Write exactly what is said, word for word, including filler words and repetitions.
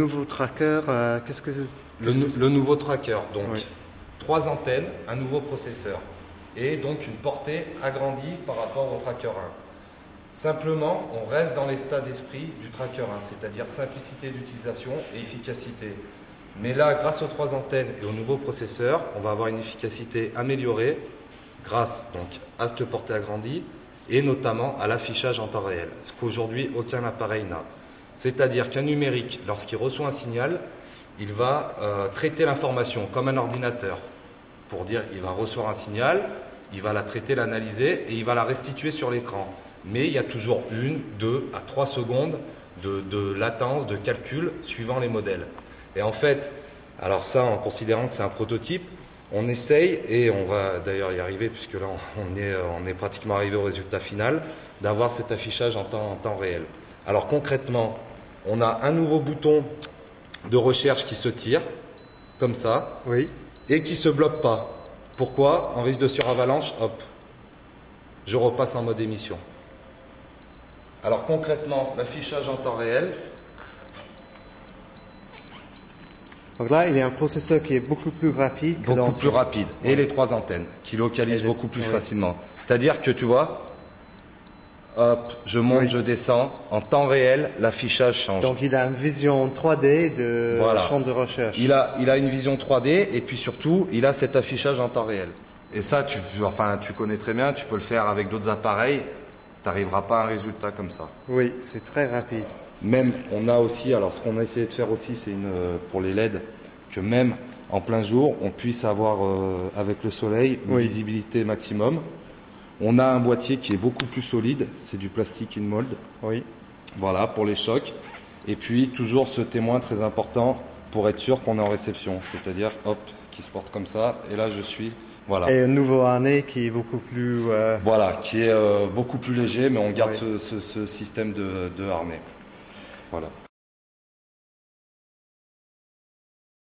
Nouveau tracker, euh, qu'est-ce que c'est le, le nouveau tracker, donc oui. Trois antennes, un nouveau processeur et donc une portée agrandie par rapport au tracker un. Simplement, on reste dans l'état d'esprit du tracker un, c'est-à-dire simplicité d'utilisation et efficacité. Mais là, grâce aux trois antennes et au nouveau processeur, on va avoir une efficacité améliorée grâce donc à cette portée agrandie et notamment à l'affichage en temps réel, ce qu'aujourd'hui aucun appareil n'a. C'est-à-dire qu'un numérique, lorsqu'il reçoit un signal, il va euh, traiter l'information comme un ordinateur. Pour dire, il va recevoir un signal, il va la traiter, l'analyser et il va la restituer sur l'écran. Mais il y a toujours une, deux à trois secondes de, de latence, de calcul, suivant les modèles. Et en fait, alors ça, en considérant que c'est un prototype, on essaye, et on va d'ailleurs y arriver, puisque là on est, on est pratiquement arrivé au résultat final, d'avoir cet affichage en temps, en temps réel. Alors concrètement, on a un nouveau bouton de recherche qui se tire, comme ça, oui. Et qui ne se bloque pas. Pourquoi? En risque de suravalanche, hop, je repasse en mode émission. Alors concrètement, l'affichage en temps réel. Donc là, il y a un processeur qui est beaucoup plus rapide. Que beaucoup plus rapide. Et ouais. Les trois antennes, qui localisent beaucoup plus ouais. facilement. C'est-à-dire que tu vois, hop, je monte, oui. je descends. En temps réel, l'affichage change. Donc il a une vision trois D de voilà. la chambre de recherche. Il a, il a une vision trois D et puis surtout, il a cet affichage en temps réel. Et ça, tu, enfin, tu connais très bien, tu peux le faire avec d'autres appareils. Tu n'arriveras pas à un résultat comme ça. Oui, c'est très rapide. Même, on a aussi, alors ce qu'on a essayé de faire aussi, c'est une euh, pour les L E D, que même en plein jour, on puisse avoir euh, avec le soleil une oui. visibilité maximum. On a un boîtier qui est beaucoup plus solide, c'est du plastique in mold. Oui. Voilà, pour les chocs. Et puis toujours ce témoin très important pour être sûr qu'on est en réception, c'est-à-dire hop, qui se porte comme ça, et là je suis... Voilà. Et un nouveau harnais qui est beaucoup plus... Euh... Voilà, qui est euh, beaucoup plus léger, mais on garde oui. ce, ce, ce système de, de harnais. Voilà.